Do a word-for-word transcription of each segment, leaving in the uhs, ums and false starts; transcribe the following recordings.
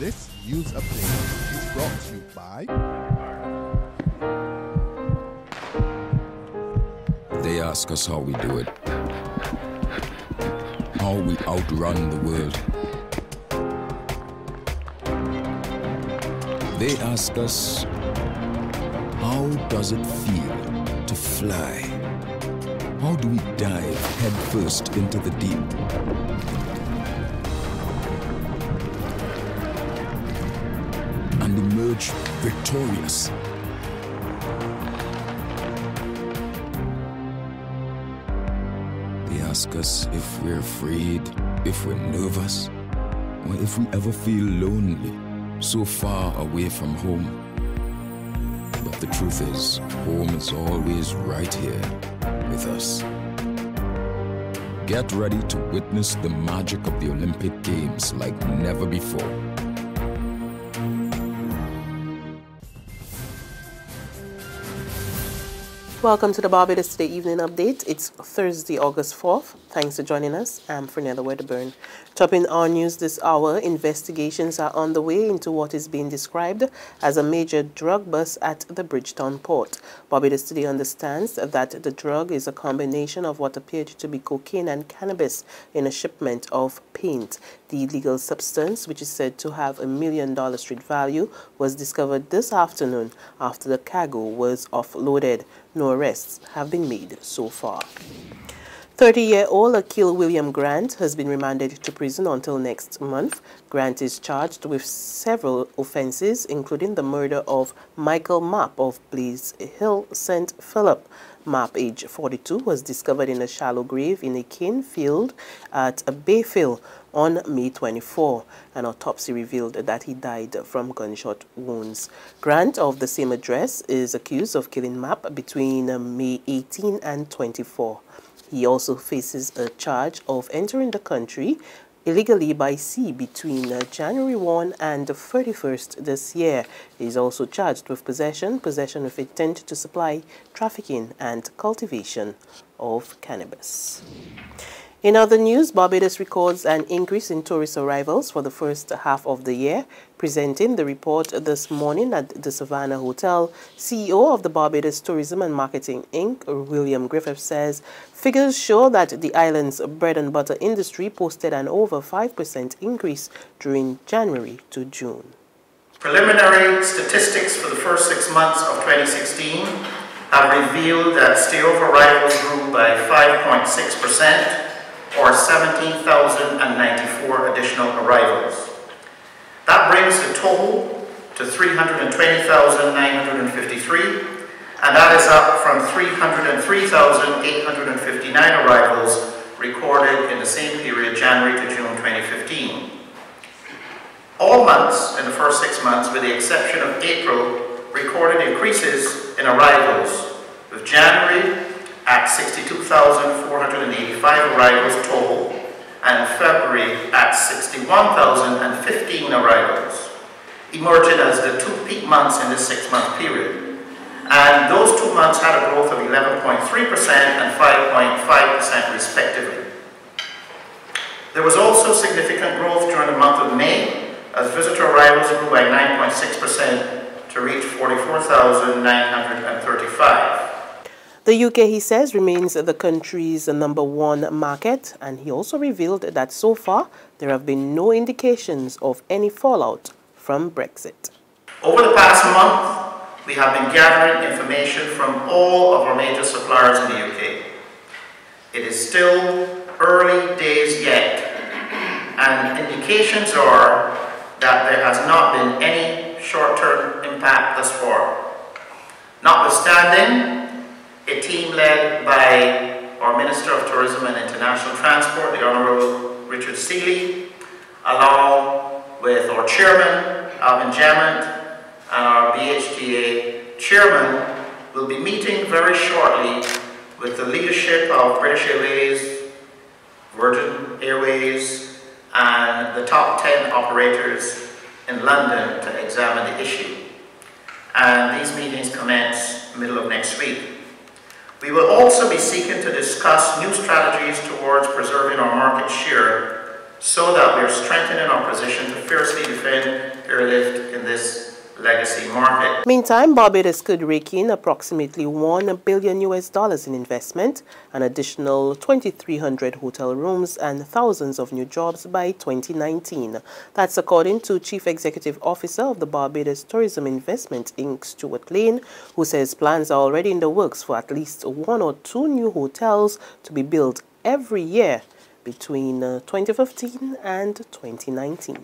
This news update is brought to you by... They ask us how we do it, how we outrun the world. They ask us, how does it feel to fly? How do we dive headfirst into the deep? And emerge victorious? They ask us if we're afraid, if we're nervous, or if we ever feel lonely, so far away from home. But the truth is, home is always right here with us. Get ready to witness the magic of the Olympic Games like never before. Welcome to the Barbados Today Evening Update. It's Thursday, August fourth. Thanks for joining us. I'm Fernella Wedderburn. Topping our news this hour, investigations are underway into what is being described as a major drug bust at the Bridgetown port. Barbados Today understands that the drug is a combination of what appeared to be cocaine and cannabis in a shipment of paint. The illegal substance, which is said to have a million dollar street value, was discovered this afternoon after the cargo was offloaded. No arrests have been made so far. thirty-year-old Akil William Grant has been remanded to prison until next month. Grant is charged with several offences, including the murder of Michael Mapp of Blaze Hill, Saint Philip. Mapp, age forty-two, was discovered in a shallow grave in a cane field at Bayfield on May twenty-fourth. An autopsy revealed that he died from gunshot wounds. Grant, of the same address, is accused of killing Mapp between May eighteenth and twenty-fourth. He also faces a charge of entering the country illegally by sea between January first and thirty-first this year. He is also charged with possession, possession with intent to supply, trafficking, and cultivation of cannabis. In other news, Barbados records an increase in tourist arrivals for the first half of the year. Presenting the report this morning at the Savannah Hotel, C E O of the Barbados Tourism and Marketing Incorporated, William Griffith, says figures show that the island's bread and butter industry posted an over five percent increase during January to June. Preliminary statistics for the first six months of twenty sixteen have revealed that stayover arrivals grew by five point six percent. Or seventeen thousand ninety-four additional arrivals. That brings the total to three hundred twenty thousand nine hundred fifty-three, and that is up from three hundred three thousand eight hundred fifty-nine arrivals recorded in the same period, January to June twenty fifteen. All months in the first six months, with the exception of April, recorded increases in arrivals, with January at sixty-two thousand four hundred eighty-five arrivals total, and February at sixty-one thousand fifteen arrivals, emerging as the two peak months in this six-month period. And those two months had a growth of eleven point three percent and five point five percent respectively. There was also significant growth during the month of May, as visitor arrivals grew by nine point six percent to reach forty-four thousand nine hundred thirty-five. The U K, he says, remains the country's number one market, and he also revealed that so far there have been no indications of any fallout from Brexit. Over the past month, we have been gathering information from all of our major suppliers in the U K. It is still early days yet, and indications are that there has not been any short-term impact thus far. Notwithstanding, a team led by our Minister of Tourism and International Transport, the Honourable Richard Seeley, along with our Chairman, Alvin Jammond, and our B H T A Chairman, will be meeting very shortly with the leadership of British Airways, Virgin Airways, and the top ten operators in London to examine the issue. And these meetings commence middle of next week. We will also be seeking to discuss new strategies towards preserving our market share so that we are strengthening our position to fiercely defend airlift in this legacy market. Meantime, Barbados could rake in approximately one billion U S dollars in investment, an additional two thousand three hundred hotel rooms and thousands of new jobs by twenty nineteen. That's according to Chief Executive Officer of the Barbados Tourism Investment Incorporated, Stuart Lane, who says plans are already in the works for at least one or two new hotels to be built every year between twenty fifteen and twenty nineteen.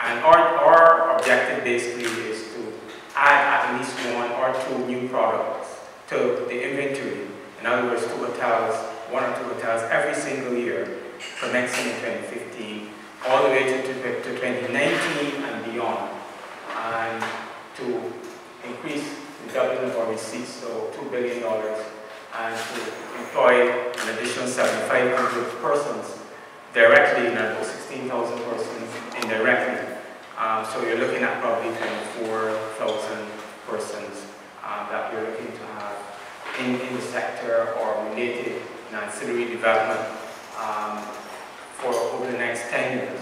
And our, our objective basically is to add at least one or two new products to the inventory. In other words, two hotels, one or two hotels every single year, commencing in twenty fifteen, all the way to, to, to twenty nineteen and beyond, and to increase the doubling of our receipts, so two billion dollars, and to employ an additional seventy-five hundred persons directly, and about sixteen thousand persons indirectly. Um, so you're looking at probably twenty-four thousand persons um, that you're looking to have in, in the sector or related in ancillary development um, for over the next ten years.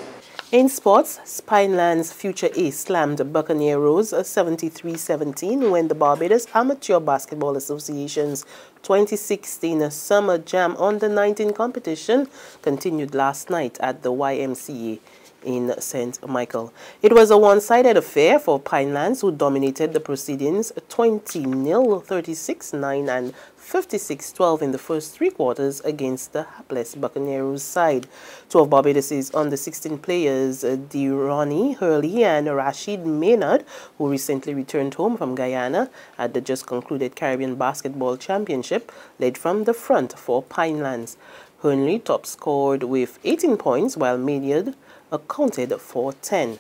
In sports, Spineland's Future ace slammed Buccaneers seventy-three seventeen when the Barbados Amateur Basketball Association's twenty sixteen Summer Jam Under nineteen competition continued last night at the Y M C A. In Saint Michael. It was a one-sided affair for Pinelands, who dominated the proceedings twenty nil, thirty-six nine and fifty-six twelve in the first three quarters against the hapless Buccaneers side. Two of Barbados's under sixteen players, De'Ronnie Hurley and Rashid Maynard, who recently returned home from Guyana at the just-concluded Caribbean Basketball Championship, led from the front for Pinelands. Hurley top-scored with eighteen points, while Maynard accounted for ten.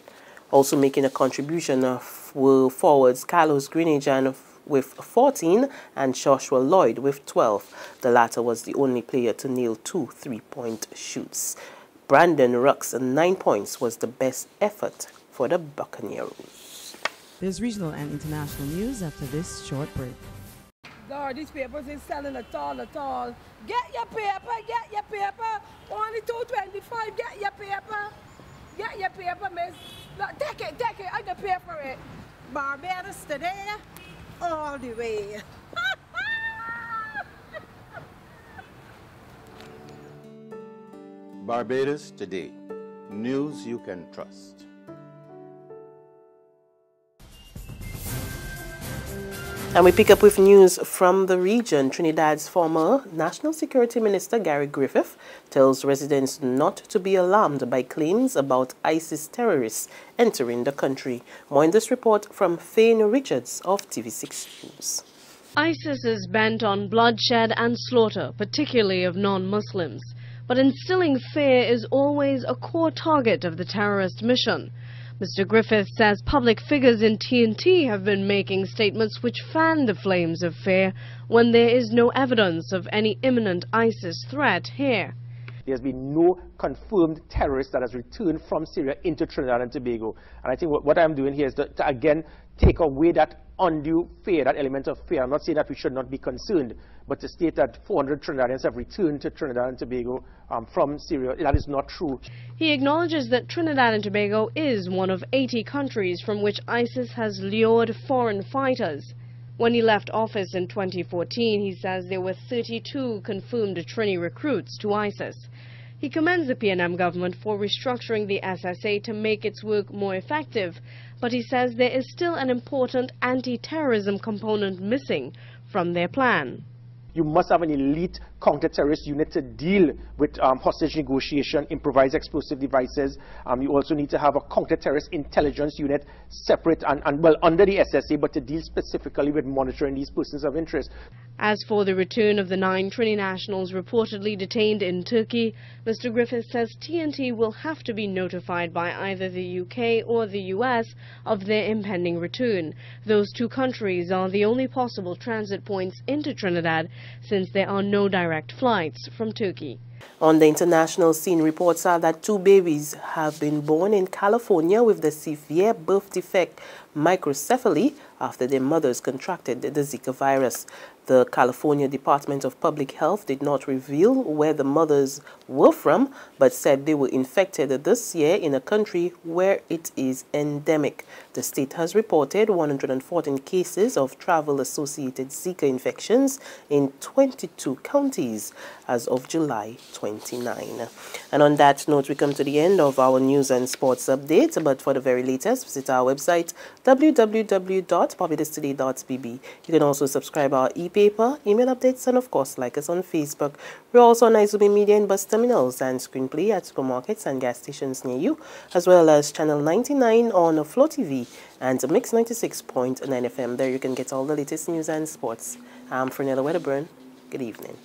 Also making a contribution were forwards Carlos Greenidge and with fourteen and Joshua Lloyd with twelve. The latter was the only player to nail two three-point shoots. Brandon Ruck's nine points was the best effort for the Buccaneers. There's regional and international news after this short break. Lord, these papers is selling at all, at all. Get your paper, get your paper. Only two twenty-five, get your paper. Get your paper, miss. Look, take it, take it, I can pay for it. Barbados Today, all the way. Barbados Today, news you can trust. And we pick up with news from the region. Trinidad's former National Security Minister Gary Griffith tells residents not to be alarmed by claims about ISIS terrorists entering the country. More in this report from Fane Richards of T V six News. ISIS is bent on bloodshed and slaughter, particularly of non-Muslims. But instilling fear is always a core target of the terrorist mission. Mister Griffith says public figures in T N T have been making statements which fan the flames of fear when there is no evidence of any imminent ISIS threat here. There's been no confirmed terrorist that has returned from Syria into Trinidad and Tobago. And I think what, what I'm doing here is to, to again take away that undue fear, that element of fear. I'm not saying that we should not be concerned, but to state that four hundred Trinidadians have returned to Trinidad and Tobago um, from Syria, that is not true. He acknowledges that Trinidad and Tobago is one of eighty countries from which ISIS has lured foreign fighters. When he left office in twenty fourteen, he says there were thirty-two confirmed Trini recruits to ISIS. He commends the P N M government for restructuring the S S A to make its work more effective, but he says there is still an important anti-terrorism component missing from their plan. You must have an elite counter-terrorist unit to deal with um, hostage negotiation, improvised explosive devices. Um, you also need to have a counter-terrorist intelligence unit separate and, and, well, under the S S A, but to deal specifically with monitoring these persons of interest. As for the return of the nine Trini nationals reportedly detained in Turkey, Mister Griffith says T N T will have to be notified by either the U K or the U S of their impending return. Those two countries are the only possible transit points into Trinidad, since there are no direct flights from Turkey. On the international scene, reports are that two babies have been born in California with the severe birth defect microcephaly after their mothers contracted the Zika virus. The California Department of Public Health did not reveal where the mothers were from, but said they were infected this year in a country where it is endemic. The state has reported one hundred fourteen cases of travel-associated Zika infections in twenty-two counties as of July twenty-ninth. And on that note, we come to the end of our news and sports update. But for the very latest, visit our website, w w w dot barbados today dot b b. You can also subscribe our e-paper, email updates, and of course, like us on Facebook. We're also on iZumee Media in bus terminals and Screenplay at supermarkets and gas stations near you, as well as Channel ninety-nine on Flo T V and Mix ninety-six point nine F M. There you can get all the latest news and sports. I'm Fernella Wedderburn. Good evening.